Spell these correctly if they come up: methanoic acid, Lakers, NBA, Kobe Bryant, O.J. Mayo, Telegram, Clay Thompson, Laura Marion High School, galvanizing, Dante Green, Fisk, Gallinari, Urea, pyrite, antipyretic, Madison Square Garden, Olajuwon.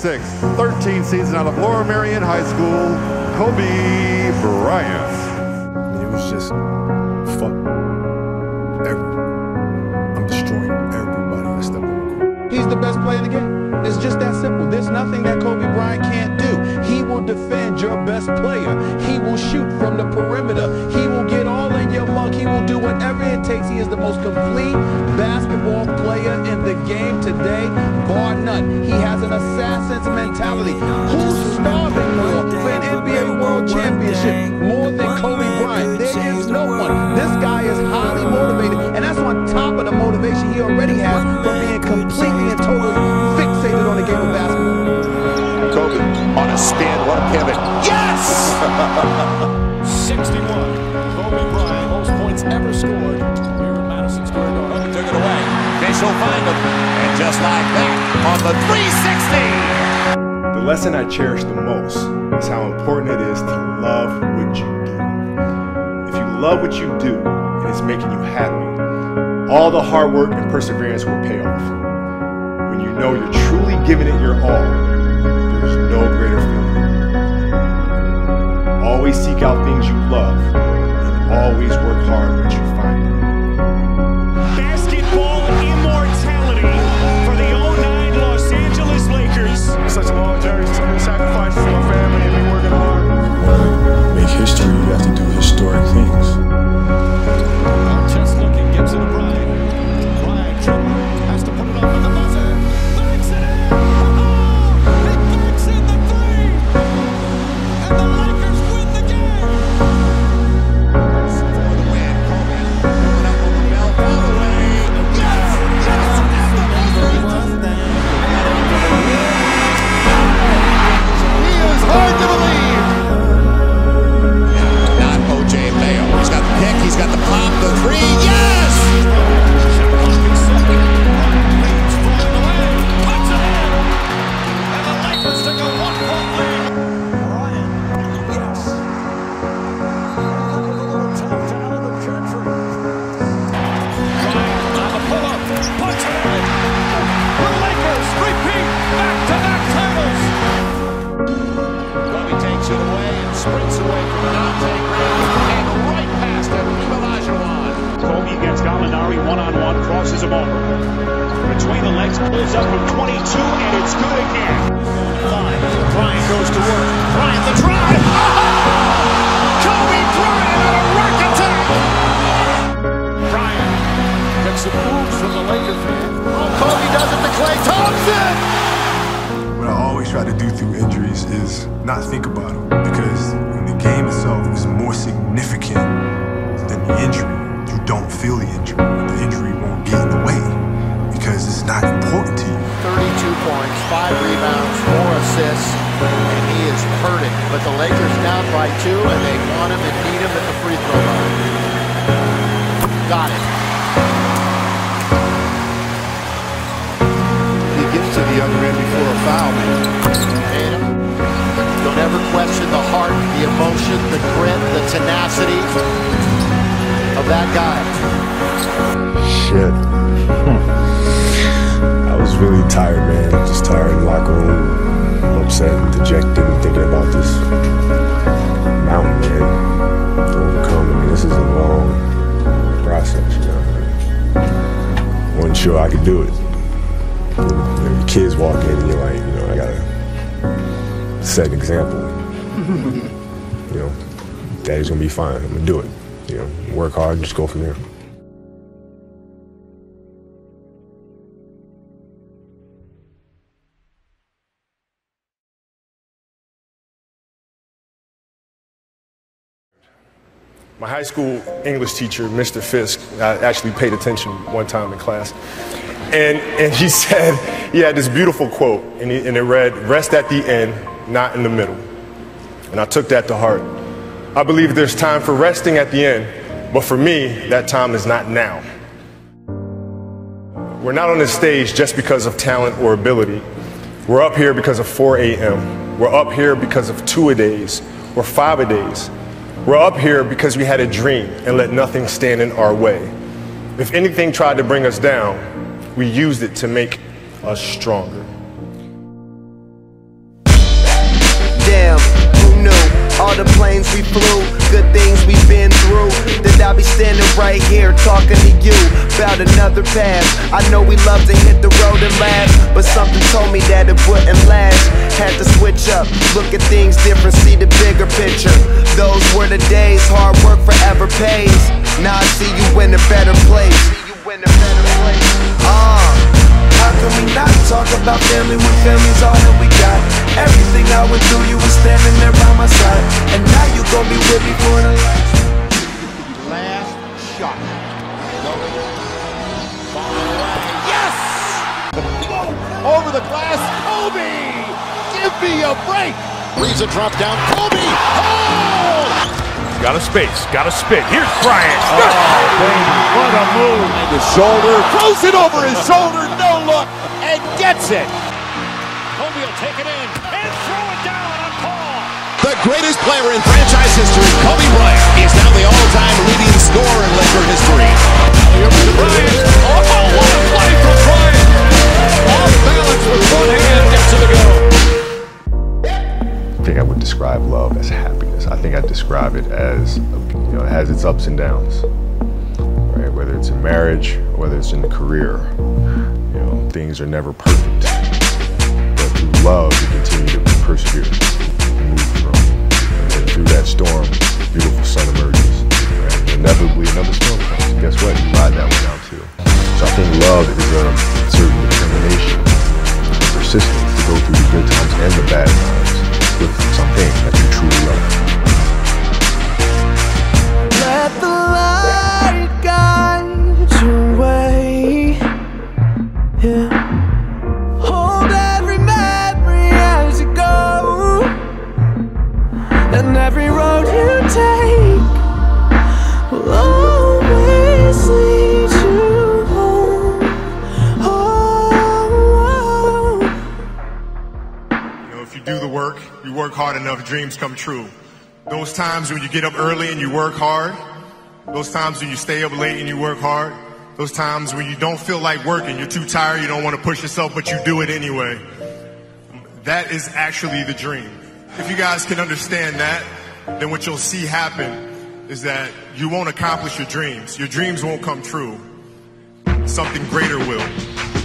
6, 13 season out of Laura Marion High School, Kobe Bryant. I mean, it was just fuck everyone. I'm destroying everybody that stepped on the court. He's the best player in the game. It's just that simple. There's nothing that Kobe Bryant can't do. He will defend your best player. He will shoot from the perimeter. He will get all in your mug. He will do whatever it takes. He is the most complete basketball player in the game today, bar none. He has an assassin's mentality. Who's starving for an NBA World Championship more than Kobe Bryant? There is no one. This guy is highly motivated, and that's on top of the motivation he already has from being completely and totally fixated on the game of basketball. Kobe on a spin, what a pivot. Yes! 61, Kobe Bryant, most points ever scored here at Madison Square Garden. Took it away. She'll find him, and just like that, on the 360. The lesson I cherish the most is how important it is to love what you do. If you love what you do and it's making you happy, all the hard work and perseverance will pay off. When you know you're truly giving it your all, there's no greater feeling. Always seek out things you love and always work hard when you find them. Such a long journey, so many sacrifices for my family and me working hard. You want to make history, you have to do historic things. Just looking, gives it to Bryant. Bryant has to put it up with the buzzer. Banks it in! Oh! He banks in the three! And the Lakers win the game! For the win, Kobe. Put it up on the belt all the way. Yes! Yes! That's the most great. Hard to believe. Not O.J. Mayo. He's got the pick. He's got the pop. The three. Yes! Puts it in. And the Lakers take a 1-point lead. Bryant. Yes. Topped out of the country. Bryant on the pull-up. Puts it in. The Lakers repeat back-to-back titles. Takes it away and sprints away from Dante Green and right past him, Olajuwon. Kobe gets Gallinari one-on-one, crosses him over. Between the legs, pulls up from 22, and it's good again. Five, Bryant goes to work. Bryant the drive! Oh! Kobe Bryant on a rocket attack! Bryant gets the moves from the Lakers. Oh, Kobe does it to Clay Thompson! What I always try to do through injuries is not think about them, because when the game itself is more significant than the injury, you don't feel the injury. The injury won't get in the way because it's not important to you. 32 points, 5 rebounds, 4 assists, and he is hurting. But the Lakers down by 2, and they want him and need him at the free throw line. Got it. To the other end before a foul. Don't ever question the heart, the emotion, the grit, the tenacity of that guy. Shit. I was really tired, man. Just tired in the locker room. Upset and dejected and thinking about this mountain, man. To overcome. I mean, this is a long process, you know. I wasn't sure I could do it. The kids walk in and you're like, you know, I gotta set an example. You know, daddy's gonna be fine. I'm gonna do it. You know, work hard and just go from there. My high school English teacher, Mr. Fisk, I actually paid attention one time in class. And he said, he had this beautiful quote, and it read, "Rest at the end, not in the middle." And I took that to heart. I believe there's time for resting at the end, but for me, that time is not now. We're not on this stage just because of talent or ability. We're up here because of 4 a.m. We're up here because of 2-a-days or 5-a-days. We're up here because we had a dream and let nothing stand in our way. If anything tried to bring us down, we used it to make us stronger. all the planes we flew, good things we've been through. Then I'll be standing right here talking to you about another path. I know we love to hit the road and laugh, but something told me that it wouldn't last. Had to switch up, look at things different, see the bigger picture. Those were the days, hard work forever pays. Now I see you in a better place. How can we not talk about family when family's all that we got? Everything I went through, you was standing there by my side, and now you gon' be with me for the last shot. Yes! Over the glass, Kobe! Give me a break! Reason drop down, Kobe! Oh! Got a space, got a spin. Here's Bryant. What a move. The shoulder, throws it over his shoulder, no look, and gets it. Kobe will take it in and throw it down on Paul. The greatest player in franchise history, Kobe Bryant, is now the all-time leading scorer in Laker history. Bryant, oh, what a play from Bryant. Off balance with one hand, gets it to go. I think I would describe love as happiness. I think I'd describe it as, it has its ups and downs, right? Whether it's in marriage, whether it's in the career, things are never perfect. But through love, you continue to persevere, move from, and through that storm, the beautiful sun emerges, right? Inevitably, another storm comes, and guess what? You ride that one out too. So I think love is a certain determination, persistence to go through the good times and the bad times, with something that you truly love. Let the light guide your way. Yeah. Hold every memory as you go, and every road you take will always lead you home. Oh. If you do the work, you work hard enough, dreams come true. Those times when you get up early and you work hard, those times when you stay up late and you work hard, those times when you don't feel like working, you're too tired, you don't want to push yourself, but you do it anyway. That is actually the dream. If you guys can understand that, then what you'll see happen is that you won't accomplish your dreams. Your dreams won't come true. Something greater will.